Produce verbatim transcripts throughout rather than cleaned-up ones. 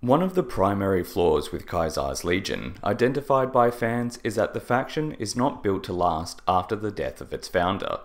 One of the primary flaws with Caesar's Legion, identified by fans, is that the faction is not built to last after the death of its founder.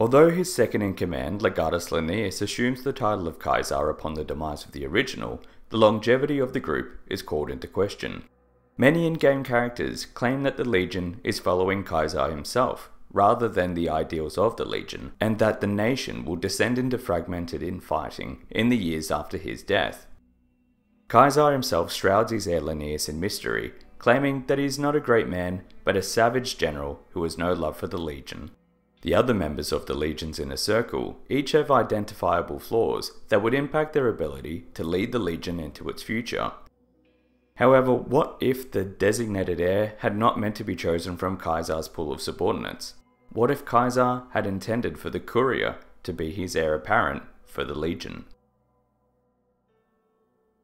Although his second-in-command, Legatus Lanius, assumes the title of Caesar upon the demise of the original, the longevity of the group is called into question. Many in-game characters claim that the Legion is following Caesar himself, rather than the ideals of the Legion, and that the nation will descend into fragmented infighting in the years after his death. Caesar himself shrouds his heir Lanius in mystery, claiming that he is not a great man, but a savage general who has no love for the Legion. The other members of the Legion's inner circle each have identifiable flaws that would impact their ability to lead the Legion into its future. However, what if the designated heir had not meant to be chosen from Caesar's pool of subordinates? What if Caesar had intended for the courier to be his heir apparent for the Legion?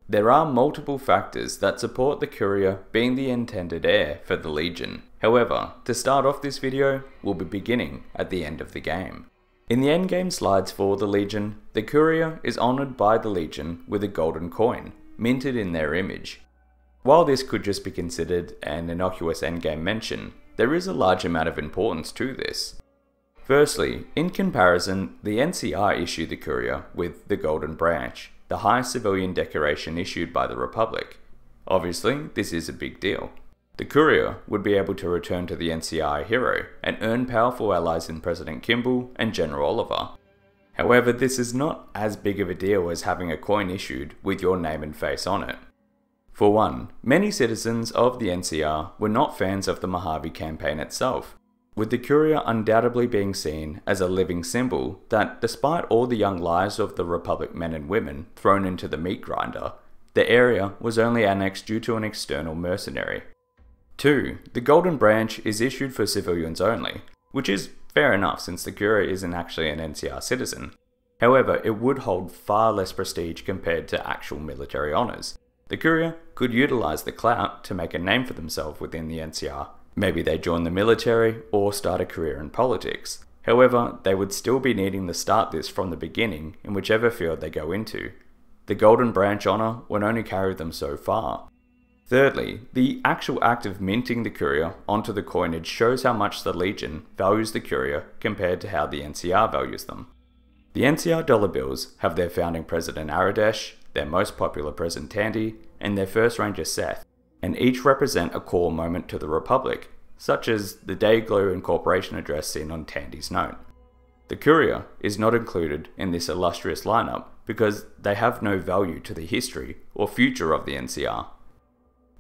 There are multiple factors that support the courier being the intended heir for the Legion. However, to start off this video, we'll be beginning at the end of the game. In the endgame slides for the Legion, the courier is honoured by the Legion with a golden coin, minted in their image. While this could just be considered an innocuous endgame mention, there is a large amount of importance to this. Firstly, in comparison, the N C R issued the courier with the Golden Branch, the highest civilian decoration issued by the Republic. Obviously, this is a big deal. The courier would be able to return to the N C R hero and earn powerful allies in President Kimball and General Oliver. However, this is not as big of a deal as having a coin issued with your name and face on it. For one, many citizens of the N C R were not fans of the Mojave campaign itself, with the courier undoubtedly being seen as a living symbol that, despite all the young lives of the Republic men and women thrown into the meat grinder, the area was only annexed due to an external mercenary. Two, the Golden Branch is issued for civilians only, which is fair enough since the courier isn't actually an N C R citizen. However, it would hold far less prestige compared to actual military honours. The courier could utilise the clout to make a name for themselves within the N C R. Maybe they join the military or start a career in politics. However, they would still be needing to start this from the beginning in whichever field they go into. The Golden Branch honour would only carry them so far. Thirdly, the actual act of minting the courier onto the coinage shows how much the Legion values the courier compared to how the N C R values them. The N C R dollar bills have their founding president Aradesh, their most popular president Tandy, and their first ranger Seth, and each represent a core moment to the Republic, such as the Dayglo Incorporation address seen on Tandy's note. The courier is not included in this illustrious lineup because they have no value to the history or future of the N C R.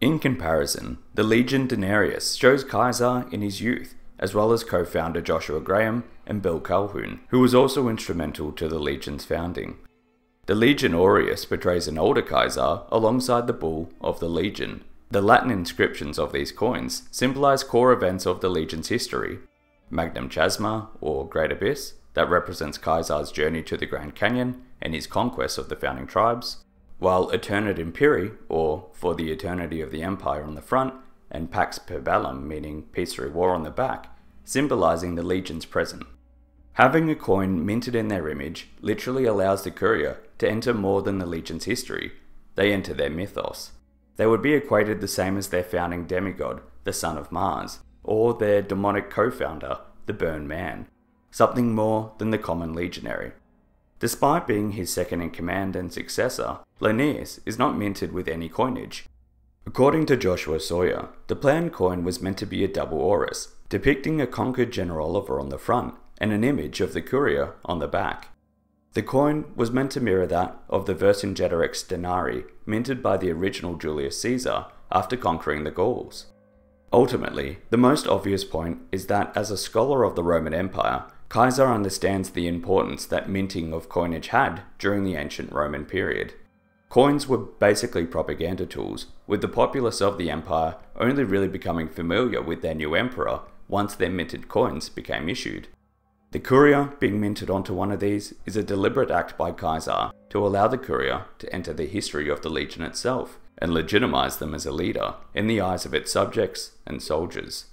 In comparison, the Legion denarius shows Caesar in his youth, as well as co-founder Joshua Graham and Bill Calhoun, who was also instrumental to the Legion's founding. The Legion aureus portrays an older Caesar alongside the Bull of the Legion. The Latin inscriptions of these coins symbolize core events of the Legion's history: Magnum Chasma, or Great Abyss, that represents Caesar's journey to the Grand Canyon and his conquest of the founding tribes, while Aeternat Imperii, or For the Eternity of the Empire on the front, and Pax Per Bellum, meaning Peace Through War, on the back, symbolizing the Legion's present. Having a coin minted in their image literally allows the courier to enter more than the Legion's history. They enter their mythos. They would be equated the same as their founding demigod, the Son of Mars, or their demonic co-founder, the Burn Man, something more than the common legionary. Despite being his second-in-command and successor, Lanius is not minted with any coinage. According to Joshua Sawyer, the planned coin was meant to be a double aureus, depicting a conquered General Oliver on the front and an image of the courier on the back. The coin was meant to mirror that of the Vercingetorix denarii minted by the original Julius Caesar after conquering the Gauls. Ultimately, the most obvious point is that as a scholar of the Roman Empire, Caesar understands the importance that minting of coinage had during the ancient Roman period. Coins were basically propaganda tools, with the populace of the empire only really becoming familiar with their new emperor once their minted coins became issued. The courier being minted onto one of these is a deliberate act by Caesar to allow the courier to enter the history of the Legion itself and legitimize them as a leader in the eyes of its subjects and soldiers.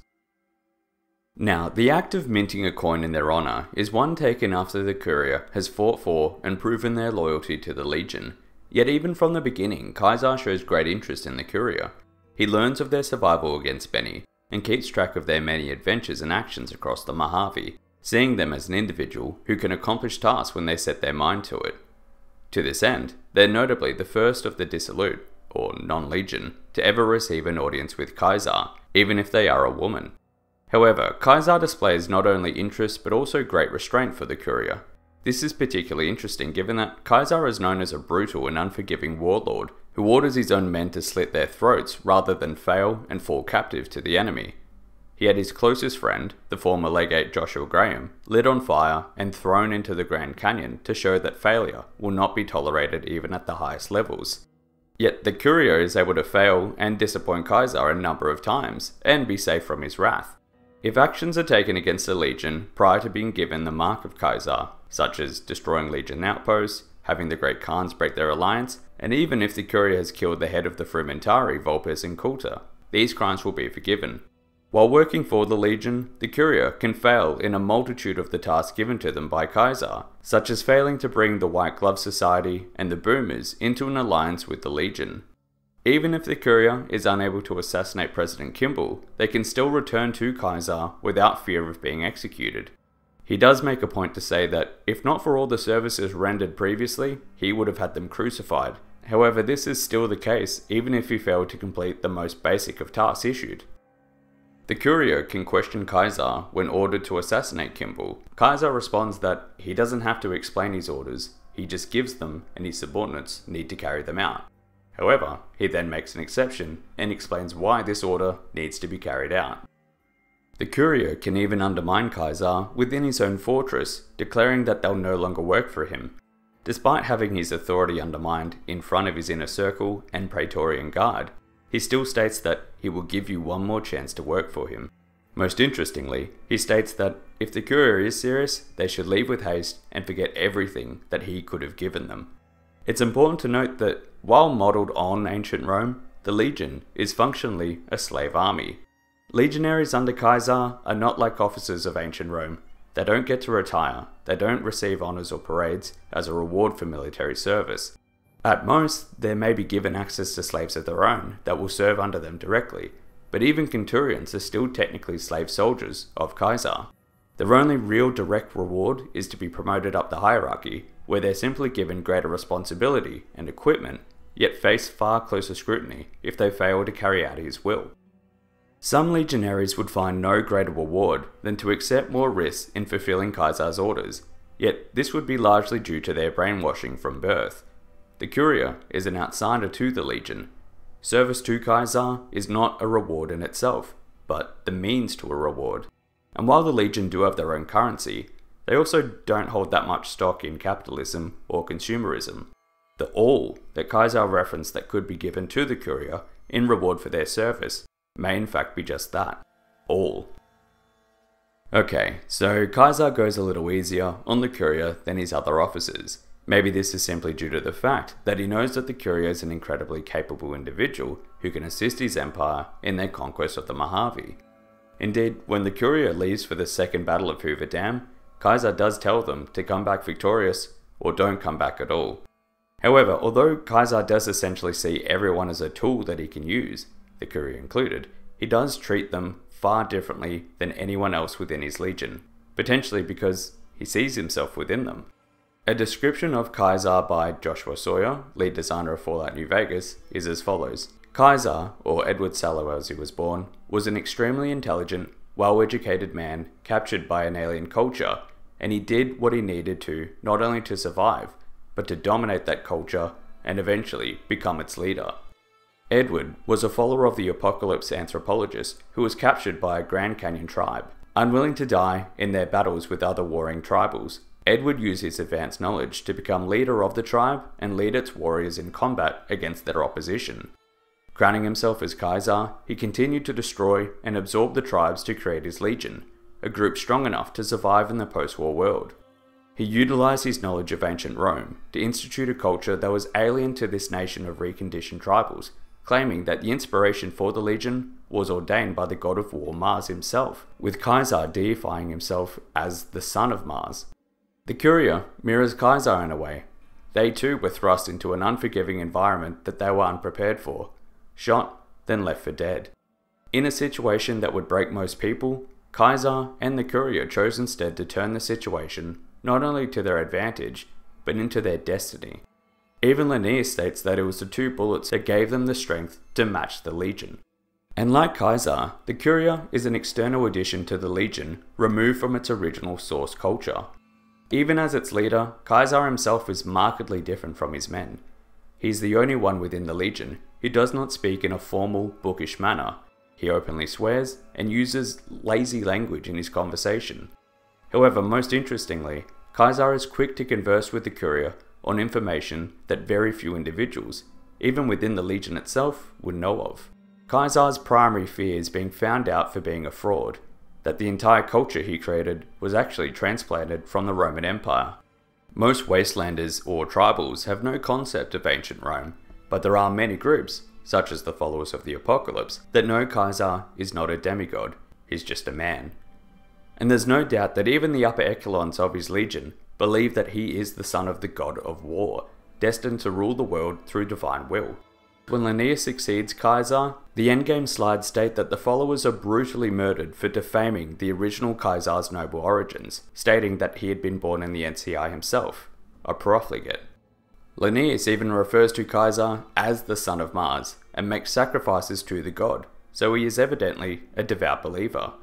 Now, the act of minting a coin in their honor is one taken after the courier has fought for and proven their loyalty to the Legion. Yet even from the beginning, Caesar shows great interest in the Curia. He learns of their survival against Benny, and keeps track of their many adventures and actions across the Mojave, seeing them as an individual who can accomplish tasks when they set their mind to it. To this end, they're notably the first of the dissolute, or non-legion, to ever receive an audience with Caesar, even if they are a woman. However, Caesar displays not only interest but also great restraint for the Curia. This is particularly interesting given that Caesar is known as a brutal and unforgiving warlord who orders his own men to slit their throats rather than fail and fall captive to the enemy. He had his closest friend, the former legate Joshua Graham, lit on fire and thrown into the Grand Canyon to show that failure will not be tolerated even at the highest levels. Yet the Curia is able to fail and disappoint Caesar a number of times and be safe from his wrath. If actions are taken against the legion prior to being given the mark of Caesar, such as destroying legion outposts, having the Great Khans break their alliance, and even if the Curia has killed the head of the Frumentari, Volpes and Coulter, these crimes will be forgiven. While working for the legion, the Curia can fail in a multitude of the tasks given to them by Caesar, such as failing to bring the White Glove Society and the Boomers into an alliance with the legion. Even if the Curia is unable to assassinate President Kimball, they can still return to Caesar without fear of being executed. He does make a point to say that, if not for all the services rendered previously, he would have had them crucified. However, this is still the case even if he failed to complete the most basic of tasks issued. The Curia can question Caesar when ordered to assassinate Kimball. Caesar responds that he doesn't have to explain his orders, he just gives them and his subordinates need to carry them out. However, he then makes an exception and explains why this order needs to be carried out. The Curia can even undermine Caesar within his own fortress, declaring that they'll no longer work for him. Despite having his authority undermined in front of his inner circle and Praetorian Guard, he still states that he will give you one more chance to work for him. Most interestingly, he states that if the Curia is serious, they should leave with haste and forget everything that he could have given them. It's important to note that while modelled on ancient Rome, the legion is functionally a slave army. Legionaries under Caesar are not like officers of ancient Rome. They don't get to retire, they don't receive honours or parades as a reward for military service. At most, they may be given access to slaves of their own that will serve under them directly, but even centurions are still technically slave soldiers of Caesar. Their only real direct reward is to be promoted up the hierarchy, where they're simply given greater responsibility and equipment, yet face far closer scrutiny if they fail to carry out his will. Some legionaries would find no greater reward than to accept more risks in fulfilling Caesar's orders, yet this would be largely due to their brainwashing from birth. The Curia is an outsider to the legion. Service to Caesar is not a reward in itself, but the means to a reward. And while the legion do have their own currency, they also don't hold that much stock in capitalism or consumerism. The all that Caesar referenced that could be given to the Curia in reward for their service may in fact be just that, all. Okay, so Caesar goes a little easier on the Curia than his other officers. Maybe this is simply due to the fact that he knows that the Curia is an incredibly capable individual who can assist his empire in their conquest of the Mojave. Indeed, when the Curia leaves for the Second Battle of Hoover Dam, Caesar does tell them to come back victorious or don't come back at all. However, although Caesar does essentially see everyone as a tool that he can use, the Curia included, he does treat them far differently than anyone else within his legion, potentially because he sees himself within them. A description of Caesar by Joshua Sawyer, lead designer of Fallout New Vegas, is as follows. Caesar, or Edward Sallow as he was born, was an extremely intelligent, well-educated man captured by an alien culture, and he did what he needed to not only to survive, but to dominate that culture and eventually become its leader. Edward was a follower of the apocalypse anthropologist who was captured by a Grand Canyon tribe. Unwilling to die in their battles with other warring tribals, Edward used his advanced knowledge to become leader of the tribe and lead its warriors in combat against their opposition. Crowning himself as Caesar, he continued to destroy and absorb the tribes to create his legion, a group strong enough to survive in the post-war world. He utilized his knowledge of ancient Rome to institute a culture that was alien to this nation of reconditioned tribals, claiming that the inspiration for the legion was ordained by the god of war Mars himself, with Caesar deifying himself as the son of Mars. The Curia mirrors Caesar in a way. They too were thrust into an unforgiving environment that they were unprepared for, shot, then left for dead. In a situation that would break most people, Caesar and the Curia chose instead to turn the situation not only to their advantage, but into their destiny. Even Linnaeus states that it was the two bullets that gave them the strength to match the Legion. And like Caesar, the Curia is an external addition to the Legion, removed from its original source culture. Even as its leader, Caesar himself is markedly different from his men. He's the only one within the Legion who does not speak in a formal, bookish manner. He openly swears and uses lazy language in his conversation. However, most interestingly, Caesar is quick to converse with the Curia on information that very few individuals, even within the Legion itself, would know of. Caesar's primary fear is being found out for being a fraud, that the entire culture he created was actually transplanted from the Roman Empire. Most wastelanders or tribals have no concept of ancient Rome, but there are many groups, such as the Followers of the Apocalypse, that know Caesar is not a demigod, he's just a man. And there's no doubt that even the upper echelons of his legion believe that he is the son of the god of war, destined to rule the world through divine will. When Linnaeus succeeds Caesar, the endgame slides state that the followers are brutally murdered for defaming the original Caesar's noble origins, stating that he had been born in the N C I himself, a profligate. Linnaeus even refers to Caesar as the son of Mars, and makes sacrifices to the god, so he is evidently a devout believer.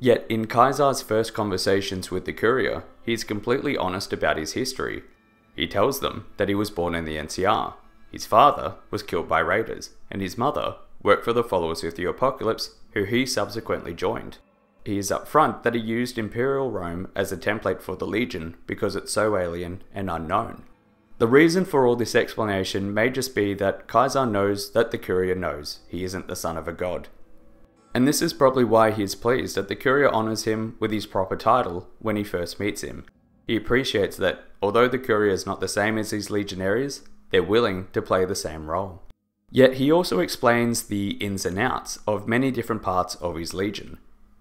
Yet in Caesar's first conversations with the Curia, he is completely honest about his history. He tells them that he was born in the N C R, his father was killed by raiders, and his mother worked for the Followers of the Apocalypse, who he subsequently joined. He is upfront that he used Imperial Rome as a template for the Legion because it's so alien and unknown. The reason for all this explanation may just be that Caesar knows that the Curia knows he isn't the son of a god. And this is probably why he is pleased that the Curia honours him with his proper title when he first meets him. He appreciates that, although the Curia is not the same as his legionaries, they're willing to play the same role. Yet he also explains the ins and outs of many different parts of his legion.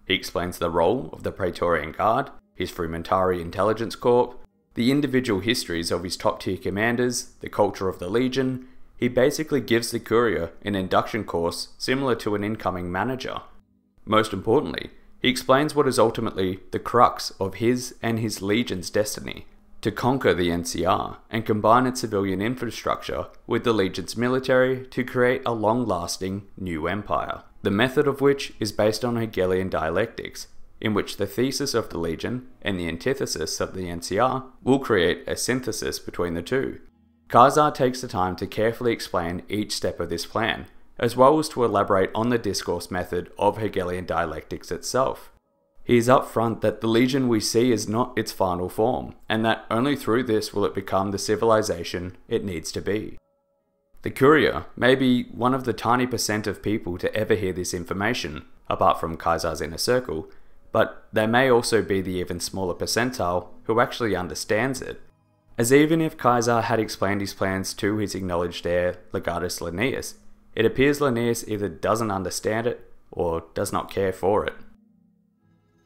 He explains the role of the Praetorian Guard, his Frumentari Intelligence Corps, the individual histories of his top-tier commanders, the culture of the legion. He basically gives the Curia an induction course similar to an incoming manager. Most importantly, he explains what is ultimately the crux of his and his legion's destiny, to conquer the N C R and combine its civilian infrastructure with the legion's military to create a long-lasting new empire, the method of which is based on Hegelian dialectics, in which the thesis of the legion and the antithesis of the N C R will create a synthesis between the two. Caesar takes the time to carefully explain each step of this plan, as well as to elaborate on the discourse method of Hegelian dialectics itself. He is upfront that the legion we see is not its final form, and that only through this will it become the civilization it needs to be. The Curia may be one of the tiny percent of people to ever hear this information, apart from Caesar's inner circle, but there may also be the even smaller percentile who actually understands it. As even if Caesar had explained his plans to his acknowledged heir, Legatus Lanius, it appears Linnaeus either doesn't understand it, or does not care for it.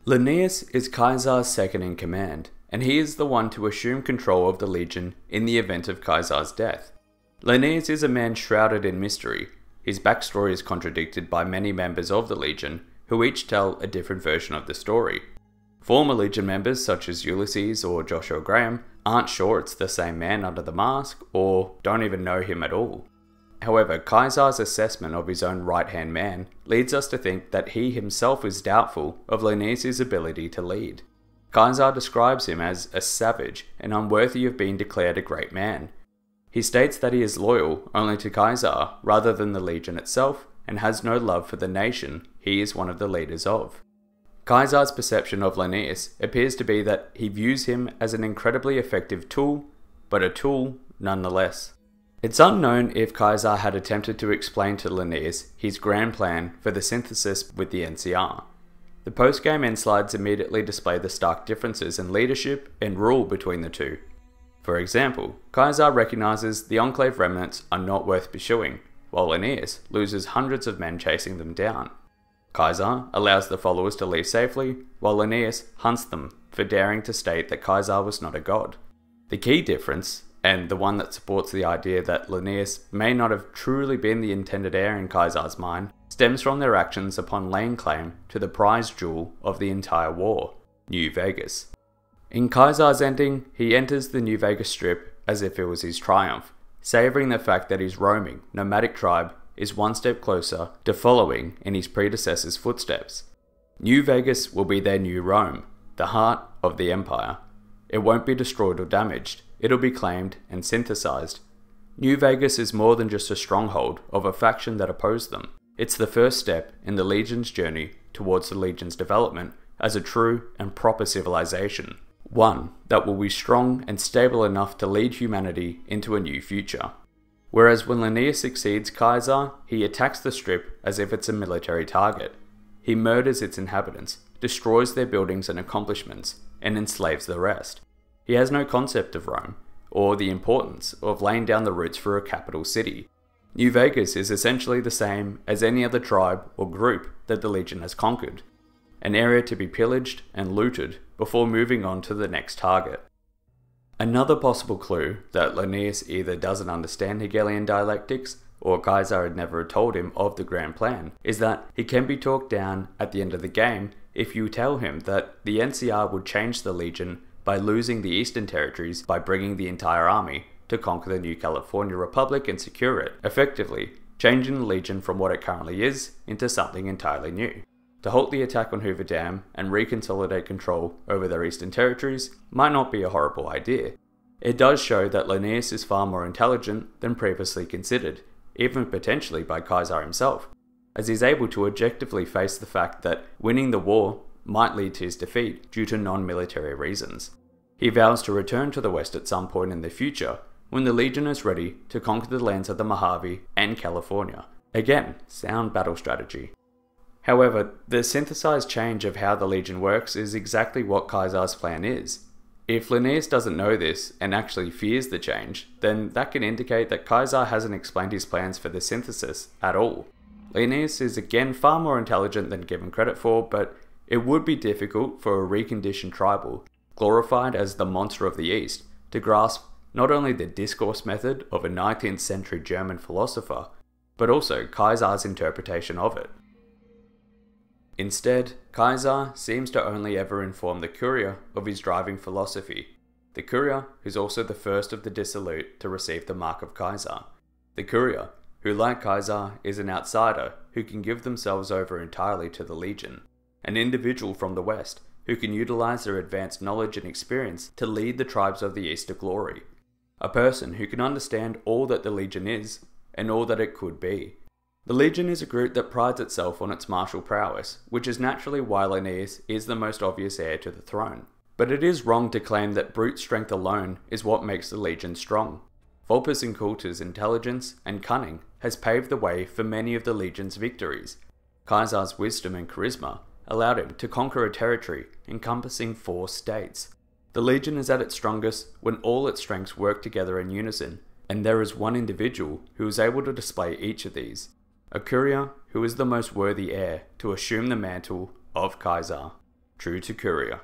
Linnaeus is Caesar's second-in-command, and he is the one to assume control of the legion in the event of Caesar's death. Linnaeus is a man shrouded in mystery. His backstory is contradicted by many members of the legion, who each tell a different version of the story. Former Legion members such as Ulysses or Joshua Graham aren't sure it's the same man under the mask, or don't even know him at all. However, Caesar's assessment of his own right-hand man leads us to think that he himself is doubtful of Linnaeus' ability to lead. Caesar describes him as a savage and unworthy of being declared a great man. He states that he is loyal only to Caesar rather than the Legion itself, and has no love for the nation he is one of the leaders of. Caesar's perception of Linnaeus appears to be that he views him as an incredibly effective tool, but a tool nonetheless. It's unknown if Caesar had attempted to explain to Linnaeus his grand plan for the synthesis with the N C R. The post-game end slides immediately display the stark differences in leadership and rule between the two. For example, Caesar recognizes the Enclave remnants are not worth pursuing, while Linnaeus loses hundreds of men chasing them down. Caesar allows the followers to leave safely, while Linnaeus hunts them for daring to state that Caesar was not a god. The key difference, and the one that supports the idea that Lanius may not have truly been the intended heir in Caesar's mind, stems from their actions upon laying claim to the prize jewel of the entire war, New Vegas. In Caesar's ending, he enters the New Vegas Strip as if it was his triumph, savouring the fact that his roaming, nomadic tribe is one step closer to following in his predecessor's footsteps. New Vegas will be their new Rome, the heart of the empire. It won't be destroyed or damaged, it'll be claimed and synthesized. New Vegas is more than just a stronghold of a faction that opposed them. It's the first step in the Legion's journey towards the Legion's development as a true and proper civilization. One that will be strong and stable enough to lead humanity into a new future. Whereas when Lanius succeeds Caesar, he attacks the Strip as if it's a military target. He murders its inhabitants, destroys their buildings and accomplishments, and enslaves the rest. He has no concept of Rome, or the importance of laying down the roots for a capital city. New Vegas is essentially the same as any other tribe or group that the Legion has conquered, an area to be pillaged and looted before moving on to the next target. Another possible clue that Lanius either doesn't understand Hegelian dialectics, or Caesar had never told him of the grand plan, is that he can be talked down at the end of the game if you tell him that the N C R would change the Legion by losing the Eastern Territories by bringing the entire army to conquer the New California Republic and secure it, effectively changing the Legion from what it currently is into something entirely new. To halt the attack on Hoover Dam and reconsolidate control over their eastern territories might not be a horrible idea. It does show that Lanius is far more intelligent than previously considered, even potentially by Caesar himself, as he's able to objectively face the fact that winning the war might lead to his defeat due to non-military reasons. He vows to return to the West at some point in the future when the Legion is ready to conquer the lands of the Mojave and California. Again, sound battle strategy. However, the synthesized change of how the Legion works is exactly what Caesar's plan is. If Lanius doesn't know this and actually fears the change, then that can indicate that Caesar hasn't explained his plans for the synthesis at all. Lanius is again far more intelligent than given credit for, but it would be difficult for a reconditioned tribal, glorified as the monster of the East, to grasp not only the discourse method of a nineteenth century German philosopher, but also Caesar's interpretation of it. Instead, Caesar seems to only ever inform the Curia of his driving philosophy. The Curia, who's also the first of the dissolute to receive the mark of Caesar. The Curia, who like Caesar is an outsider who can give themselves over entirely to the Legion. An individual from the West who can utilize their advanced knowledge and experience to lead the tribes of the East to glory. A person who can understand all that the Legion is and all that it could be. The Legion is a group that prides itself on its martial prowess, which is naturally why Lanius is the most obvious heir to the throne. But it is wrong to claim that brute strength alone is what makes the Legion strong. Volpes and Coulter's intelligence and cunning has paved the way for many of the Legion's victories. Caesar's wisdom and charisma allowed him to conquer a territory encompassing four states. The Legion is at its strongest when all its strengths work together in unison, and there is one individual who is able to display each of these. A Curia who is the most worthy heir to assume the mantle of Caesar. True to Curia.